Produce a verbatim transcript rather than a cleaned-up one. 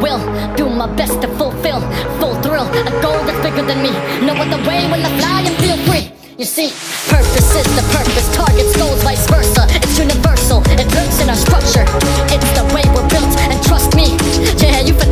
will do my best to fulfill full thrill, a goal that's bigger than me. No other way will I fly and feel free. You see, purpose is the purpose, targets goals, vice versa. It's universal, it lurks in our structure. It's the way we're built, and trust me, yeah, you